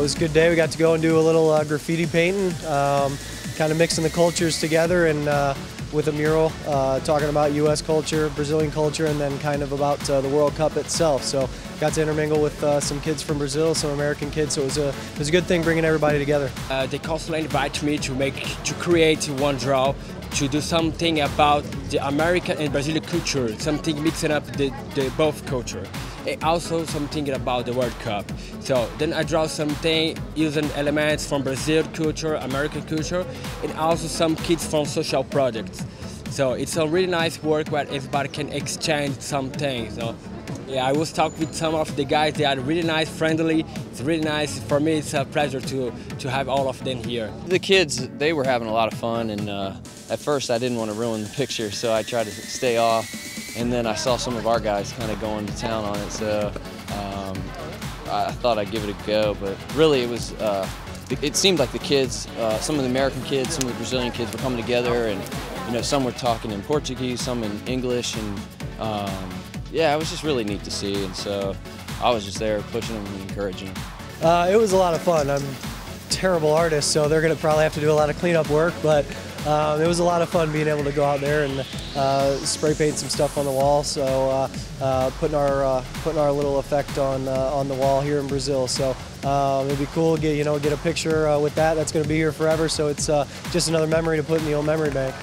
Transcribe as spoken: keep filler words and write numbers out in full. it was a good day. We got to go and do a little uh, graffiti painting, um, kind of mixing the cultures together, and uh, with a mural uh, talking about U S culture, Brazilian culture, and then kind of about uh, the World Cup itself. So got to intermingle with uh, some kids from Brazil, some American kids, so it was a, it was a good thing bringing everybody together. Uh, they constantly invite me to make, to create one draw, to do something about the American and Brazilian culture, something mixing up the, the both culture. And also something about the World Cup. So then I draw something using elements from Brazilian culture, American culture, and also some kids from social projects. So it's a really nice work where everybody can exchange something. So yeah, I was talking with some of the guys. They are really nice, friendly. It's really nice. For me, it's a pleasure to, to have all of them here. The kids, they were having a lot of fun, and uh, at first I didn't want to ruin the picture, so I tried to stay off. And then I saw some of our guys kind of going to town on it, so um, I thought I'd give it a go. But really, it was uh, it seemed like the kids, uh, some of the American kids, some of the Brazilian kids were coming together, and you know, some were talking in Portuguese, some in English, and um, yeah, it was just really neat to see. And so I was just there pushing them and encouraging them. Uh, it was a lot of fun. I'm a terrible artist, so they're going to probably have to do a lot of cleanup work, but. Uh, it was a lot of fun being able to go out there and uh, spray paint some stuff on the wall. So uh, uh, putting our uh, putting our little effect on uh, on the wall here in Brazil. So uh, it'd be cool, get you know, get a picture uh, with that. That's going to be here forever. So it's uh, just another memory to put in the old memory bank.